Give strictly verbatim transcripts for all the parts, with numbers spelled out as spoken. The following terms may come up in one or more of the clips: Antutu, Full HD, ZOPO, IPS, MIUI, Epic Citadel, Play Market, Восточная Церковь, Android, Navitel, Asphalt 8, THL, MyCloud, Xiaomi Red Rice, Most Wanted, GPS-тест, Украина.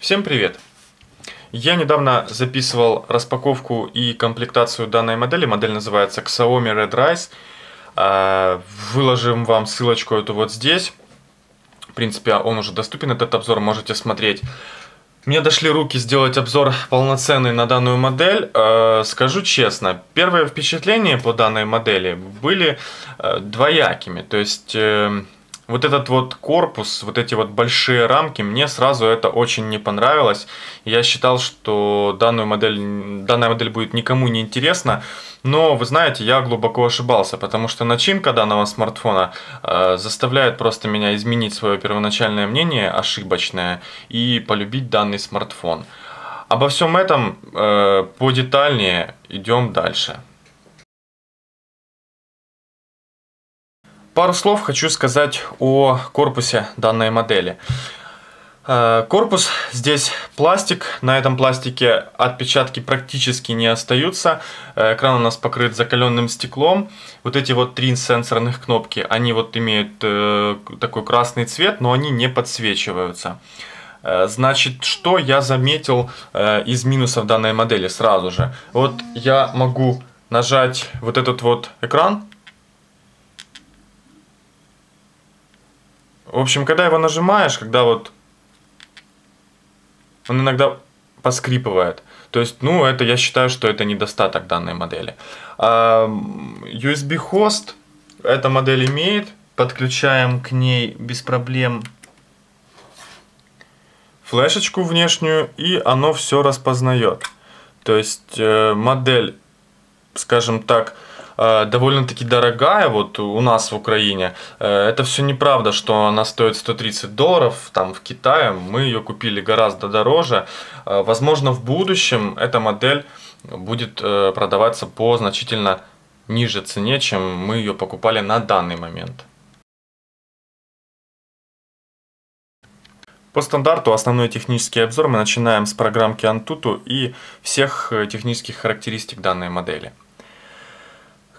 Всем привет! Я недавно записывал распаковку и комплектацию данной модели. Модель называется Xiaomi Red Rice. Выложим вам ссылочку эту вот здесь. В принципе, он уже доступен, этот обзор, можете смотреть. Мне дошли руки сделать обзор полноценный на данную модель. Скажу честно, первые впечатления по данной модели были двоякими. То есть... Вот этот вот корпус, вот эти вот большие рамки, мне сразу это очень не понравилось. Я считал, что данную модель, данная модель будет никому не интересна. Но, вы знаете, я глубоко ошибался, потому что начинка данного смартфона э, заставляет просто меня изменить свое первоначальное мнение, ошибочное, и полюбить данный смартфон. Обо всем этом э, подетальнее идем дальше. Пару слов хочу сказать о корпусе данной модели. Корпус здесь пластик, на этом пластике отпечатки практически не остаются. Экран у нас покрыт закаленным стеклом. Вот эти вот три сенсорных кнопки, они вот имеют такой красный цвет, но они не подсвечиваются. Значит, что я заметил из минусов данной модели сразу же? Вот я могу нажать вот этот вот экран. В общем, когда его нажимаешь, когда вот он иногда поскрипывает. То есть, ну, это я считаю, что это недостаток данной модели. ю эс би-хост эта модель имеет. Подключаем к ней без проблем флешечку внешнюю, и оно все распознает. То есть, модель, скажем так, довольно-таки дорогая, вот у нас в Украине. Это все неправда, что она стоит сто тридцать долларов, там в Китае мы ее купили гораздо дороже. Возможно, в будущем эта модель будет продаваться по значительно ниже цене, чем мы ее покупали на данный момент. По стандарту основной технический обзор мы начинаем с программки Antutu и всех технических характеристик данной модели.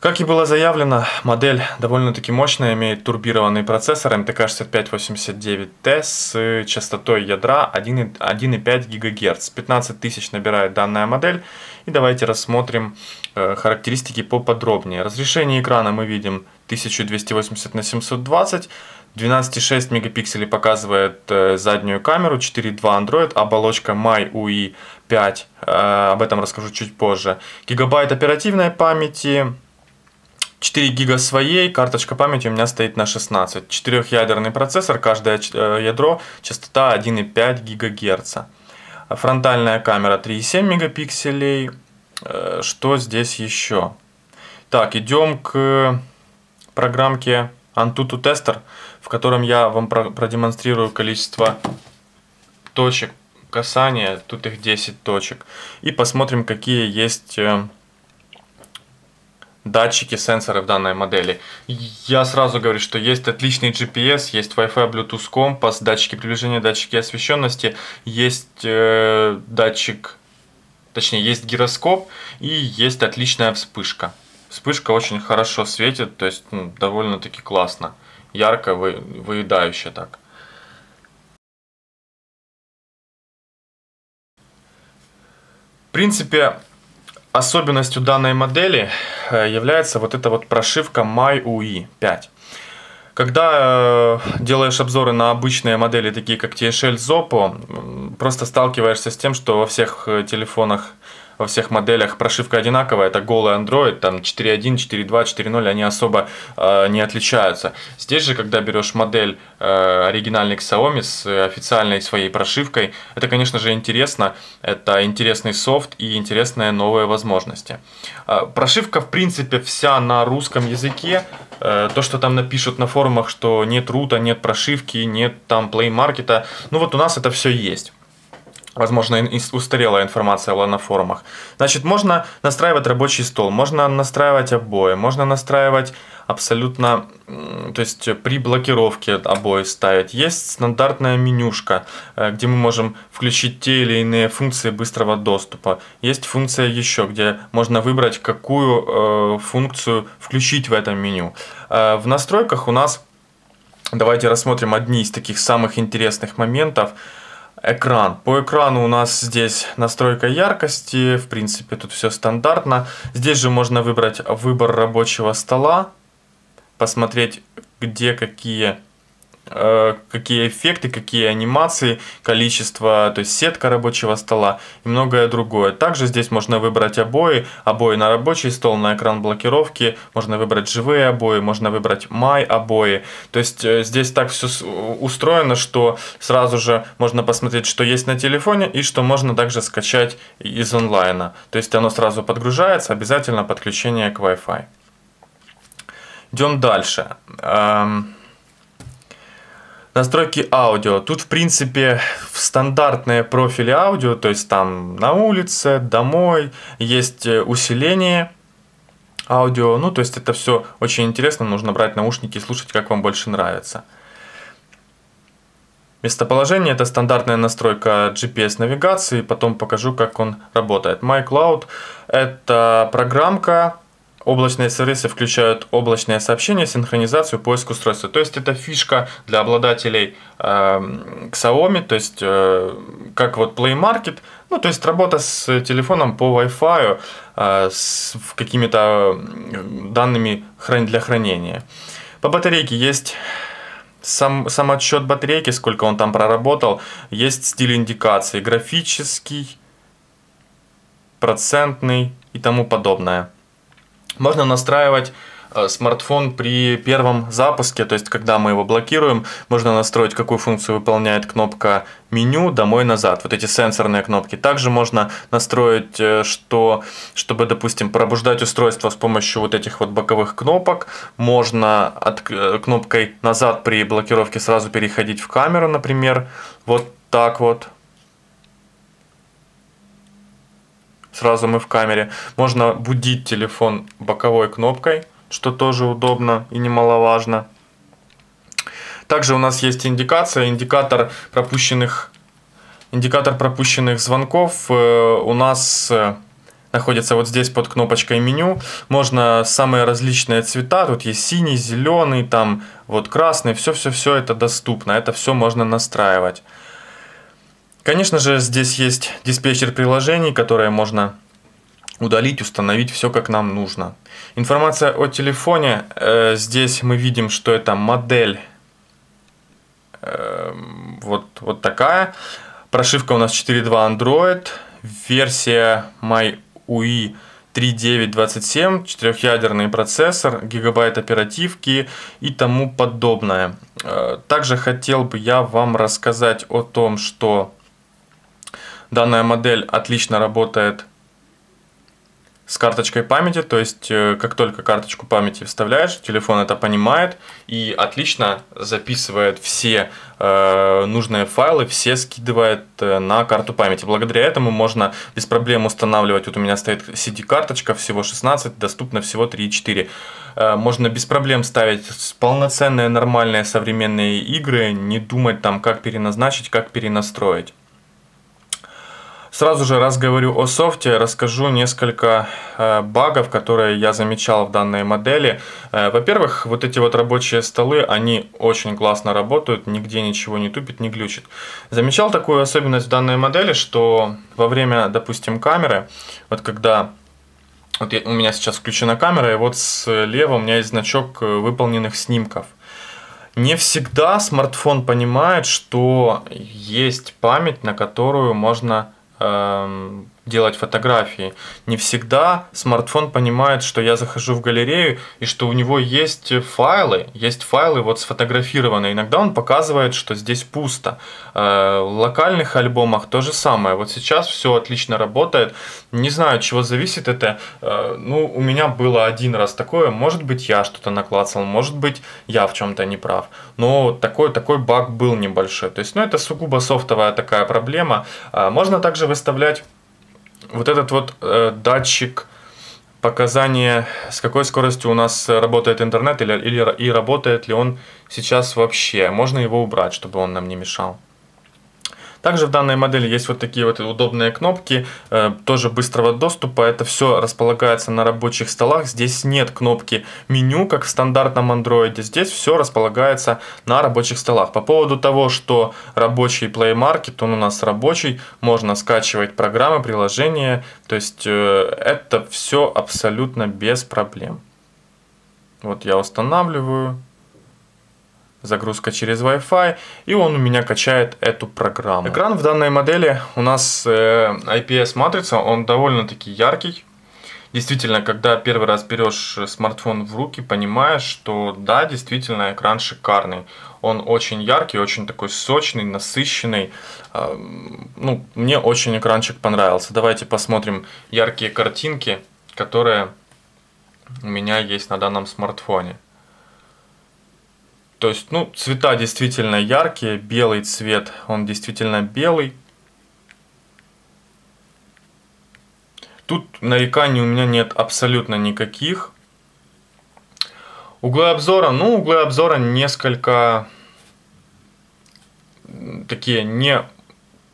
Как и было заявлено, модель довольно-таки мощная, имеет турбированный процессор эм тэ ка шестьдесят пять восемьдесят девять тэ с частотой ядра один и пять гигагерц. пятнадцать тысяч набирает данная модель. И давайте рассмотрим э, характеристики поподробнее. Разрешение экрана мы видим тысяча двести восемьдесят на семьсот двадцать. двенадцать и шесть мегапикселей показывает э, заднюю камеру, четыре и два Android, оболочка MIUI пять, э, об этом расскажу чуть позже. Гигабайт оперативной памяти... четыре гига своей, карточка памяти у меня стоит на шестнадцать. четырёхъядерный процессор, каждое ядро, частота один и пять гигагерц. Фронтальная камера три и семь мегапикселей. Что здесь еще? Так, идем к программке Antutu Tester, в котором я вам продемонстрирую количество точек касания. Тут их десять точек. И посмотрим, какие есть... датчики, сенсоры в данной модели. Я сразу говорю, что есть отличный джи пи эс, есть Wi-Fi, Bluetooth, компас, датчики приближения, датчики освещенности, есть э, датчик, точнее, есть гироскоп и есть отличная вспышка. Вспышка очень хорошо светит, то есть ну, довольно-таки классно, ярко, вы, выедающе так. В принципе, особенностью данной модели является вот эта вот прошивка MyUI пять. Когда э, делаешь обзоры на обычные модели, такие как ти эйч эл, зопо, просто сталкиваешься с тем, что во всех телефонах, во всех моделях прошивка одинаковая. Это голый Android, там четыре точка один, четыре точка два, четыре точка ноль, они особо э, не отличаются. Здесь же, когда берешь модель э, оригинальный Xiaomi с официальной своей прошивкой, это, конечно же, интересно. Это интересный софт и интересные новые возможности. Э, прошивка, в принципе, вся на русском языке. То, что там напишут на форумах, что нет рута, нет прошивки, нет там Play Market. Ну вот у нас это все есть. Возможно, устарелая информация была на форумах. Значит, можно настраивать рабочий стол, можно настраивать обои, можно настраивать абсолютно... То есть при блокировке обои ставить. Есть стандартная менюшка, где мы можем включить те или иные функции быстрого доступа. Есть функция еще, где можно выбрать, какую э, функцию включить в этом меню. Э, в настройках у нас... Давайте рассмотрим одни из таких самых интересных моментов. Экран. По экрану у нас здесь настройка яркости, в принципе тут все стандартно. Здесь же можно выбрать выбор рабочего стола, посмотреть, где какие, э, какие эффекты, какие анимации, количество, то есть сетка рабочего стола и многое другое. Также здесь можно выбрать обои, обои на рабочий стол, на экран блокировки, можно выбрать живые обои, можно выбрать My обои. То есть э, здесь так все устроено, что сразу же можно посмотреть, что есть на телефоне и что можно также скачать из онлайна. То есть оно сразу подгружается, обязательно подключение к Wi-Fi. Идем дальше. Эм... Настройки аудио. Тут, в принципе, стандартные профили аудио, то есть там на улице, домой, есть усиление аудио. Ну, то есть это все очень интересно, нужно брать наушники и слушать, как вам больше нравится. Местоположение — это стандартная настройка джи пи эс-навигации, потом покажу, как он работает. MyCloud — это программка. Облачные сервисы включают облачные сообщения, синхронизацию, поиск устройства. То есть это фишка для обладателей э, Xiaomi, то есть э, как вот Play Market, ну то есть работа с телефоном по Wi-Fi, э, с какими-то данными для хранения. По батарейке есть сам, сам отсчет батарейки, сколько он там проработал, есть стиль индикации, графический, процентный и тому подобное. Можно настраивать смартфон при первом запуске, то есть когда мы его блокируем, можно настроить, какую функцию выполняет кнопка меню, домой, назад. Вот эти сенсорные кнопки. Также можно настроить, что, чтобы, допустим, пробуждать устройство с помощью вот этих вот боковых кнопок. Можно от, кнопкой назад при блокировке сразу переходить в камеру, например. Вот так вот. Сразу мы в камере. Можно будить телефон боковой кнопкой, что тоже удобно и немаловажно. Также у нас есть индикация, индикатор пропущенных, индикатор пропущенных звонков э, у нас э, находится вот здесь под кнопочкой меню. Можно самые различные цвета, тут есть синий, зеленый, там вот красный, все-все-все это доступно, это все можно настраивать. Конечно же, здесь есть диспетчер приложений, которые можно удалить, установить, все как нам нужно. Информация о телефоне. Э, здесь мы видим, что это модель э, вот, вот такая. Прошивка у нас четыре точка два Android. Версия MIUI три точка девять точка двадцать семь, четырехъядерный процессор, гигабайт оперативки и тому подобное. Э, также хотел бы я вам рассказать о том, что данная модель отлично работает с карточкой памяти, то есть как только карточку памяти вставляешь, телефон это понимает и отлично записывает все э, нужные файлы, все скидывает на карту памяти. Благодаря этому можно без проблем устанавливать, вот у меня стоит си ди-карточка, всего шестнадцать, доступно всего три и четыре. Э, можно без проблем ставить полноценные, нормальные, современные игры, не думать там, как переназначить, как перенастроить. Сразу же, раз говорю о софте, расскажу несколько э, багов, которые я замечал в данной модели. Э, Во-первых, вот эти вот рабочие столы, они очень классно работают, нигде ничего не тупит, не глючит. Замечал такую особенность в данной модели, что во время, допустим, камеры, вот когда... Вот я, у меня сейчас включена камера, и вот слева у меня есть значок выполненных снимков. Не всегда смартфон понимает, что есть память, на которую можно... делать фотографии. Не всегда смартфон понимает, что я захожу в галерею и что у него есть файлы, есть файлы вот сфотографированные. Иногда он показывает, что здесь пусто. В локальных альбомах то же самое. Вот сейчас все отлично работает. Не знаю, от чего зависит это. Ну, у меня было один раз такое. Может быть, я что-то наклацал, может быть, я в чем-то не прав. Но такой, такой баг был небольшой. То есть, ну, это сугубо софтовая такая проблема. Можно также выставлять вот этот вот э, датчик показания, с какой скоростью у нас работает интернет или, или и работает ли он сейчас вообще. Можно его убрать, чтобы он нам не мешал. Также в данной модели есть вот такие вот удобные кнопки, э, тоже быстрого доступа. Это все располагается на рабочих столах. Здесь нет кнопки меню, как в стандартном Android. Здесь все располагается на рабочих столах. По поводу того, что рабочий Play Market, он у нас рабочий, можно скачивать программы, приложения. То есть э, это все абсолютно без проблем. Вот я устанавливаю. Загрузка через Wi-Fi, и он у меня качает эту программу. Экран в данной модели у нас ай пи эс-матрица, он довольно-таки яркий. Действительно, когда первый раз берешь смартфон в руки, понимаешь, что да, действительно экран шикарный. Он очень яркий, очень такой сочный, насыщенный. Ну, мне очень экранчик понравился. Давайте посмотрим яркие картинки, которые у меня есть на данном смартфоне. То есть, ну, цвета действительно яркие, белый цвет, он действительно белый. Тут нареканий у меня нет абсолютно никаких. Углы обзора, ну, углы обзора несколько такие не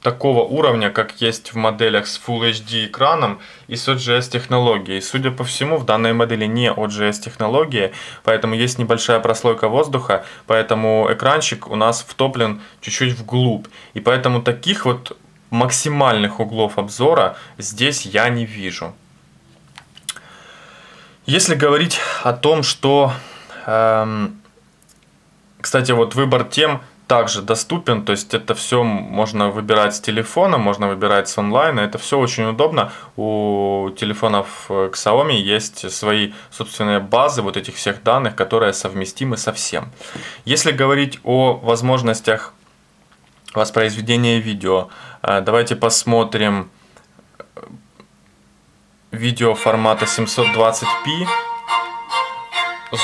такого уровня, как есть в моделях с Full эйч ди экраном и с о джи эс технологией. Судя по всему, в данной модели не о джи эс технология, поэтому есть небольшая прослойка воздуха, поэтому экранчик у нас втоплен чуть-чуть вглубь. И поэтому таких вот максимальных углов обзора здесь я не вижу. Если говорить о том, что... Эм, кстати, вот выбор тем... также доступен, то есть это все можно выбирать с телефона, можно выбирать с онлайна, это все очень удобно. У телефонов Xiaomi есть свои собственные базы вот этих всех данных, которые совместимы со всем. Если говорить о возможностях воспроизведения видео, давайте посмотрим видео формата семьсот двадцать пэ.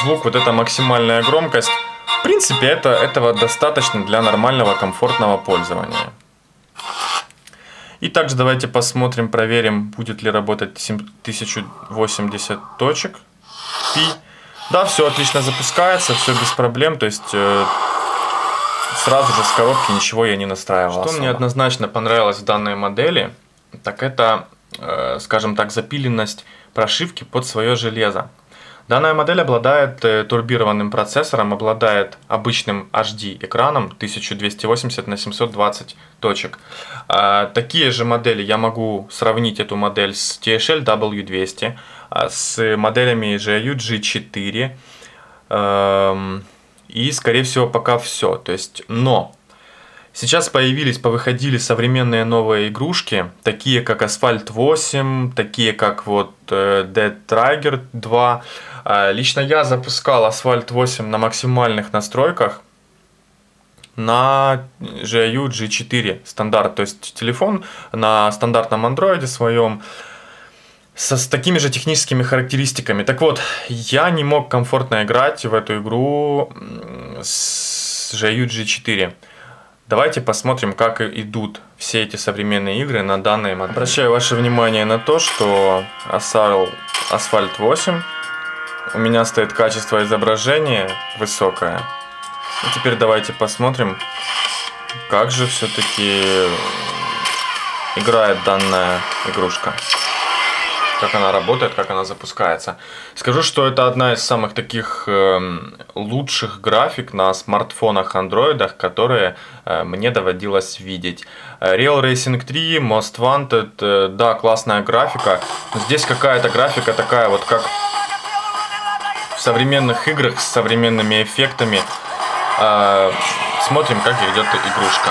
Звук, вот это максимальная громкость. В принципе, это, этого достаточно для нормального, комфортного пользования. И также давайте посмотрим, проверим, будет ли работать тысяча восемьдесят точек. Пи. Да, все отлично запускается, все без проблем, то есть э, сразу же с коробки ничего я не настраивал. Что мне однозначно понравилось в данной модели, так это, э, скажем так, запиленность прошивки под свое железо. Данная модель обладает турбированным процессором, обладает обычным эйч ди-экраном тысяча двести восемьдесят на семьсот двадцать точек. Такие же модели, я могу сравнить эту модель с ти эйч эл дабл ю двести, с моделями джи ю джи четыре и, скорее всего, пока все. То есть, но... Сейчас появились, повыходили современные новые игрушки, такие как Асфальт восемь, такие как вот Dead Trigger два. Лично я запускал Асфальт восемь на максимальных настройках на джи ю джи четыре стандарт, то есть телефон на стандартном Android своем. Со, с такими же техническими характеристиками. Так вот, я не мог комфортно играть в эту игру с джи ю джи четыре. Давайте посмотрим, как идут все эти современные игры на данной модели. Обращаю ваше внимание на то, что Асфальт восемь у меня стоит качество изображения высокое. И теперь давайте посмотрим, как же все-таки играет данная игрушка. Как она работает, как она запускается. Скажу, что это одна из самых таких э, лучших график на смартфонах Android, которые э, мне доводилось видеть. Реал Рейсинг три, Most Wanted, э, да, классная графика. Но здесь какая-то графика такая вот, как в современных играх с современными эффектами. Э, смотрим, как идет игрушка.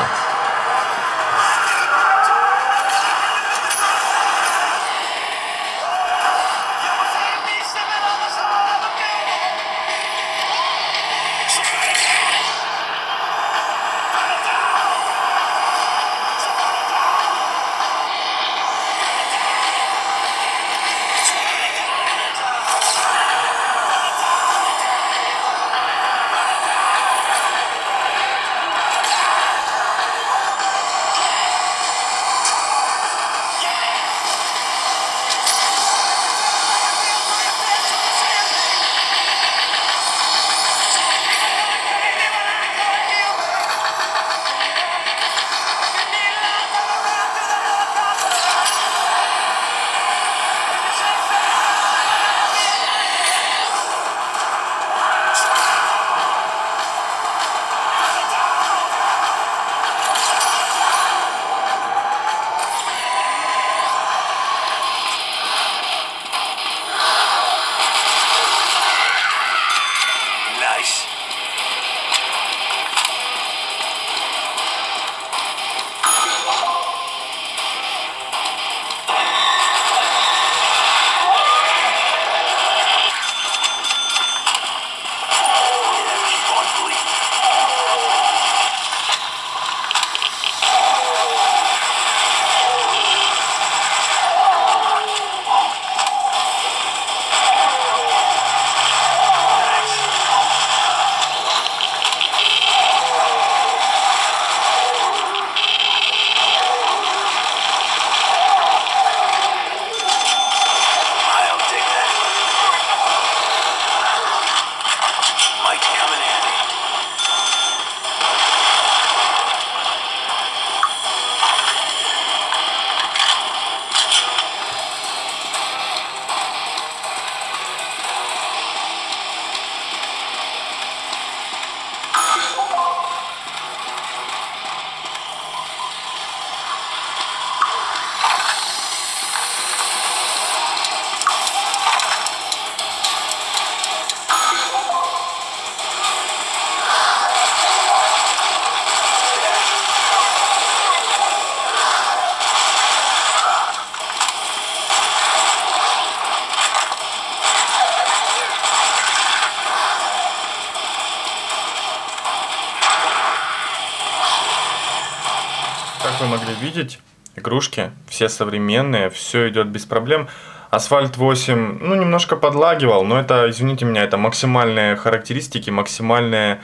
Как вы могли видеть, игрушки все современные, все идет без проблем. Асфальт восемь, ну, немножко подлагивал, но это, извините меня, это максимальные характеристики, максимальные,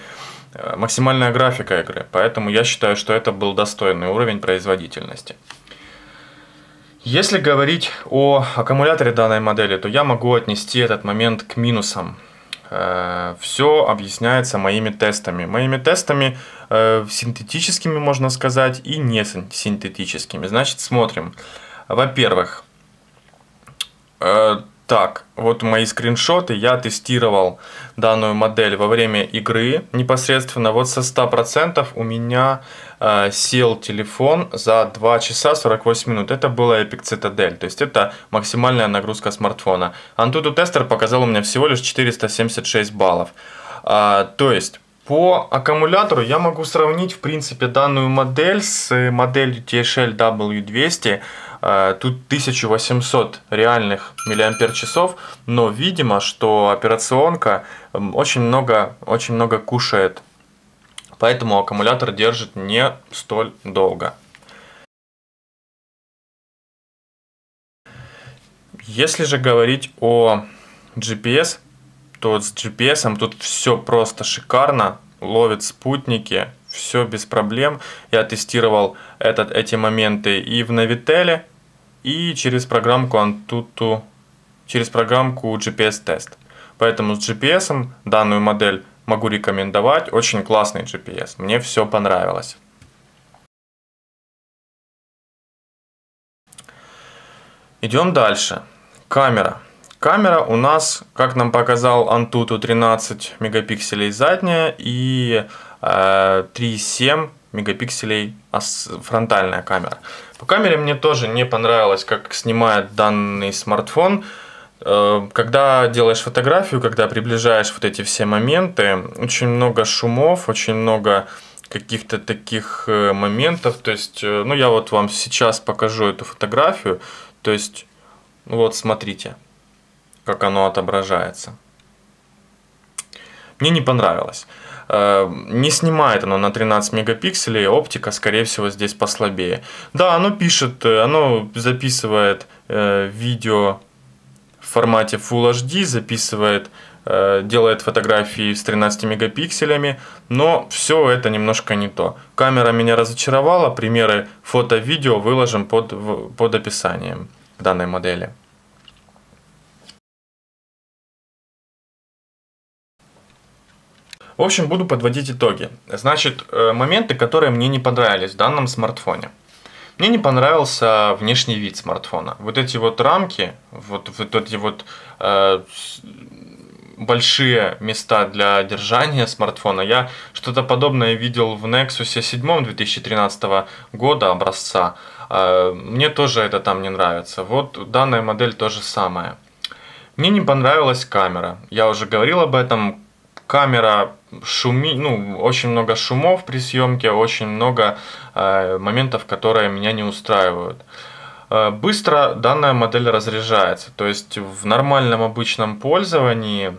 максимальная графика игры. Поэтому я считаю, что это был достойный уровень производительности. Если говорить о аккумуляторе данной модели, то я могу отнести этот момент к минусам. Все объясняется моими тестами. Моими тестами синтетическими, можно сказать, и не синтетическими. Значит, смотрим. Во-первых... Так, вот мои скриншоты. Я тестировал данную модель во время игры непосредственно. Вот со ста процентов у меня э, сел телефон за два часа сорок восемь минут. Это была Epic Citadel, то есть это максимальная нагрузка смартфона. Antutu тестер показал у меня всего лишь четыреста семьдесят шесть баллов. А, то есть по аккумулятору я могу сравнить, в принципе, данную модель с моделью ти эйч эл дабл ю двести. Тут тысяча восемьсот реальных миллиампер-часов, но видимо, что операционка очень много, очень много кушает, поэтому аккумулятор держит не столь долго. Если же говорить о джи пи эс, то с джи пи эс тут все просто шикарно, ловит спутники. Все без проблем. Я тестировал этот, эти моменты и в Navitel, и через программку Antutu, через программку джи пи эс-тест. Поэтому с джи пи эс данную модель могу рекомендовать. Очень классный джи пи эс. Мне все понравилось. Идем дальше. Камера. Камера у нас, как нам показал Antutu, тринадцать мегапикселей задняя и три и семь мегапикселей фронтальная камера. По камере мне тоже не понравилось, как снимает данный смартфон. Когда делаешь фотографию, когда приближаешь вот эти все моменты, очень много шумов, очень много каких-то таких моментов. То есть, ну, я вот вам сейчас покажу эту фотографию. То есть, вот смотрите, как оно отображается. Мне не понравилось. Не снимает оно на тринадцать мегапикселей, оптика, скорее всего, здесь послабее. Да, оно пишет, оно записывает э, видео в формате фулл эйч ди, записывает, э, делает фотографии с тринадцатью мегапикселями, но все это немножко не то. Камера меня разочаровала, примеры фото-видео выложим под, под описанием данной модели. В общем, буду подводить итоги. Значит, моменты, которые мне не понравились в данном смартфоне. Мне не понравился внешний вид смартфона. Вот эти вот рамки, вот, вот эти вот э, большие места для держания смартфона. Я что-то подобное видел в Nexus семь две тысячи тринадцатого года образца. Э, мне тоже это там не нравится. Вот данная модель то же самое. Мне не понравилась камера. Я уже говорил об этом. Камера шумит, ну, очень много шумов при съемке, очень много э, моментов, которые меня не устраивают. Э, быстро данная модель разряжается, то есть в нормальном обычном пользовании,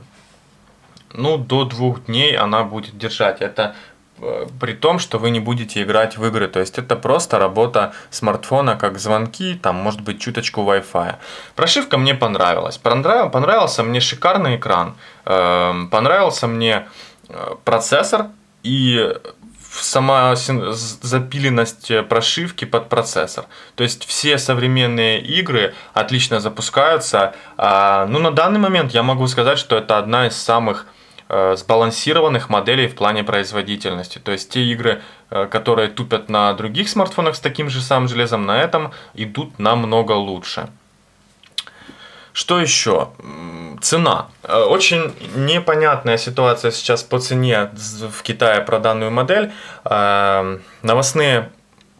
ну, до двух дней она будет держать. Это э, при том, что вы не будете играть в игры, то есть это просто работа смартфона, как звонки, там, может быть, чуточку Wi-Fi. Прошивка мне понравилась, Понрав... понравился мне шикарный экран. Понравился мне процессор и сама запиленность прошивки под процессор. То есть все современные игры отлично запускаются. Ну, на данный момент я могу сказать, что это одна из самых сбалансированных моделей в плане производительности. То есть те игры, которые тупят на других смартфонах с таким же самым железом, на этом идут намного лучше. Что еще? Цена. Очень непонятная ситуация сейчас по цене в Китае про данную модель. Новостные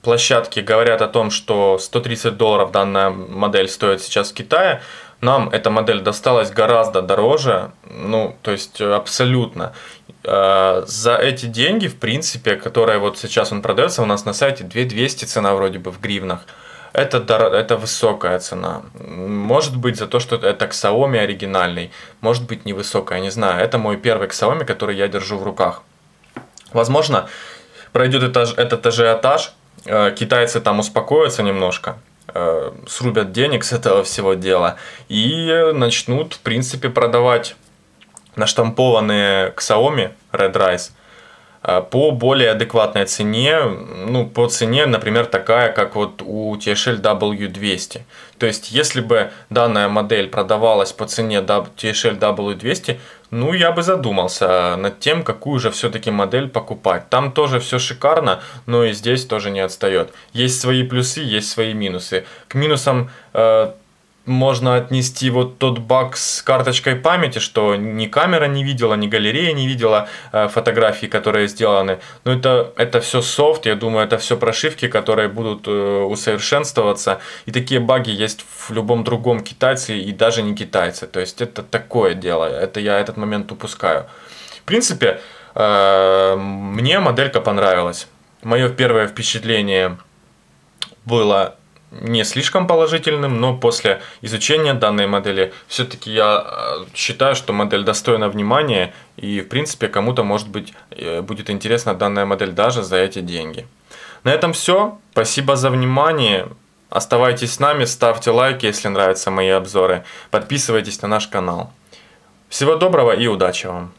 площадки говорят о том, что сто тридцать долларов данная модель стоит сейчас в Китае. Нам эта модель досталась гораздо дороже, ну, то есть абсолютно. За эти деньги, в принципе, которые вот сейчас он продается у нас на сайте, две тысячи двести цена вроде бы в гривнах. Это, это высокая цена. Может быть, за то, что это Xiaomi оригинальный. Может быть, невысокая, не знаю. Это мой первый Xiaomi, который я держу в руках. Возможно, пройдет этаж, этот ажиотаж, китайцы там успокоятся немножко, срубят денег с этого всего дела и начнут, в принципе, продавать наштампованные к Xiaomi Red Rice по более адекватной цене, ну, по цене, например, такая, как вот у ти эйч эл дабл ю двести. То есть, если бы данная модель продавалась по цене ти эйч эл дабл ю двести, ну, я бы задумался над тем, какую же все-таки модель покупать. Там тоже все шикарно, но и здесь тоже не отстает. Есть свои плюсы, есть свои минусы. К минусам э, можно отнести вот тот баг с карточкой памяти, что ни камера не видела, ни галерея не видела э, фотографии, которые сделаны. Но это, это все софт, я думаю, это все прошивки, которые будут э, усовершенствоваться. И такие баги есть в любом другом китайце и даже не китайце. То есть это такое дело, это я этот момент упускаю. В принципе, э, мне моделька понравилась. Мое первое впечатление было не слишком положительным, но после изучения данной модели все-таки я считаю, что модель достойна внимания и, в принципе, кому-то, может быть, будет интересна данная модель даже за эти деньги. На этом все. Спасибо за внимание. Оставайтесь с нами, ставьте лайки, если нравятся мои обзоры. Подписывайтесь на наш канал. Всего доброго и удачи вам!